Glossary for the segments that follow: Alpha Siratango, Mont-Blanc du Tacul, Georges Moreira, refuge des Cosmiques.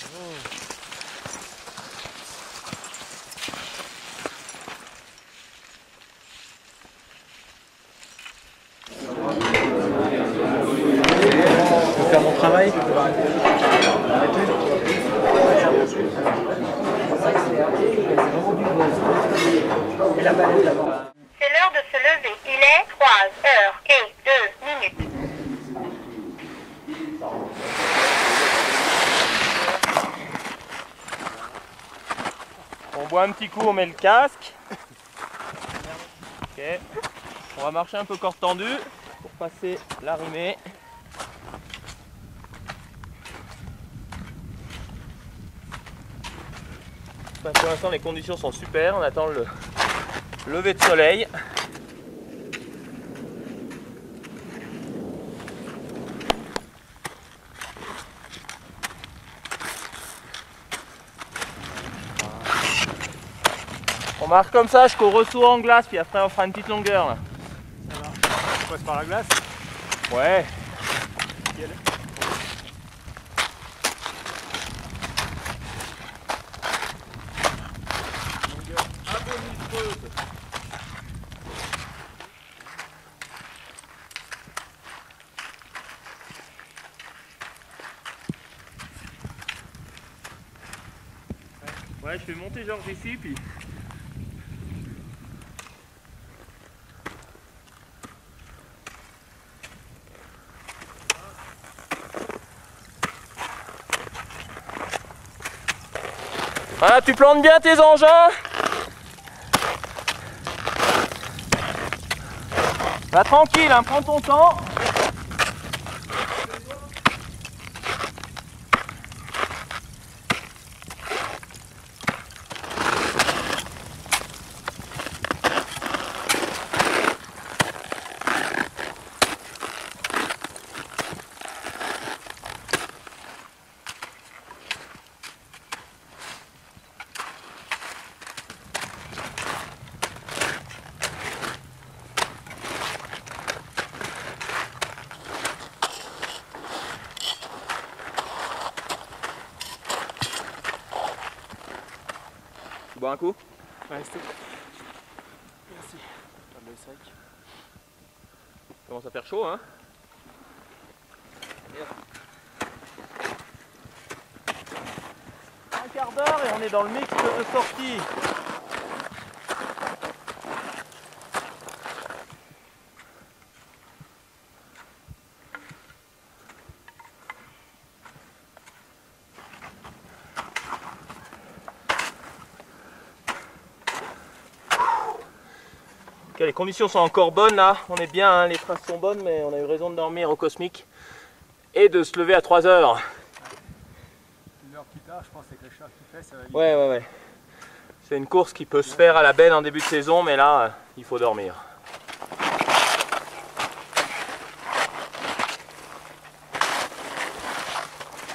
Je peux faire mon travail ? C'est l'heure de se lever. Il est 3h02. On boit un petit coup, on met le casque. Okay. On va marcher un peu corps tendu pour passer l'arrimée. Enfin, pour l'instant, les conditions sont super. On attend le lever de soleil. On marche comme ça jusqu'au ressaut en glace, puis après on fera une petite longueur là. Ça va. On passe par la glace? Ouais. Nickel. Ouais, je vais monter Georges ici, puis... Voilà, tu plantes bien tes engins. Va tranquille, hein, prends ton temps. Boire un coup? Ouais, c'est tout. Merci. Un bel sac. Il commence à faire chaud, hein? Un quart d'heure et on est dans le mix de sortie. Okay, les conditions sont encore bonnes là, on est bien, hein, les traces sont bonnes, mais on a eu raison de dormir au Cosmique et de se lever à 3 heures. Une heure plus tard, je pense, avec le chat qui fait, ça va vite. Ouais. C'est une course qui peut se faire à la benne en début de saison, mais là, il faut dormir.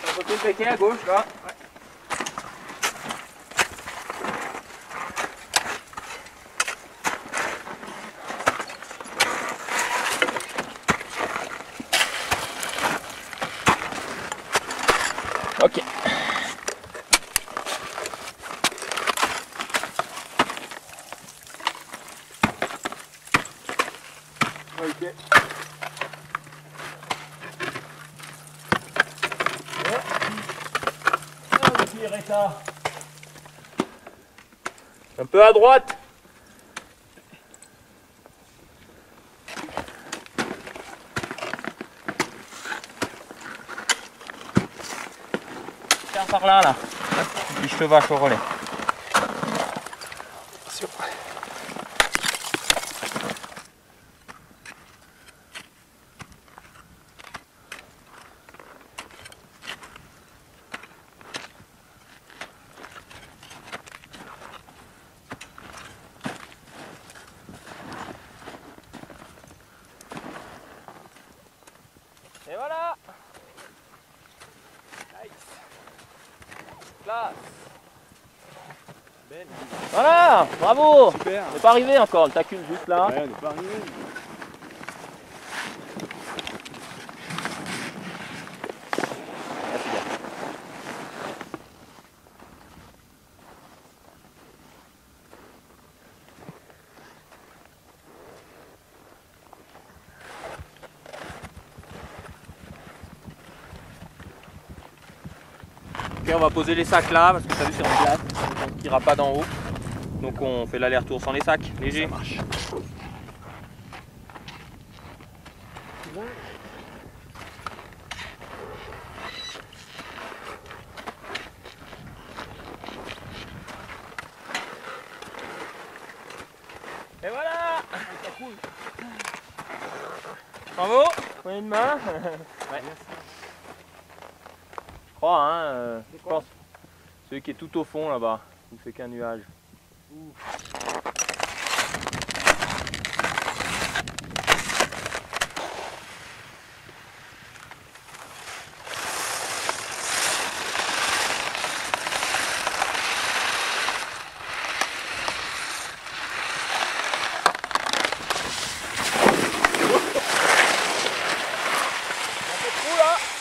Un peu plus péqué à gauche là. Ouais. Ok. Ok. Un peu à droite. Par là, là. Petit cheval au relais. Attention. Et voilà. Place. Voilà, bravo. Super, hein. On n'est pas arrivé encore, le Tacul juste là. Ouais, on n'est pas arrivé. Merci bien. Ok, on va poser les sacs là, parce que t'as vu, c'est en glace, on ne tirera pas d'en haut. Donc on fait l'aller-retour sans les sacs, léger. Ça marche. Et voilà. Bravo. Prenez une main. Ouais. Je crois, hein, je pense. Celui qui est tout au fond là-bas, où c'est qu'un nuage. Ouh. Là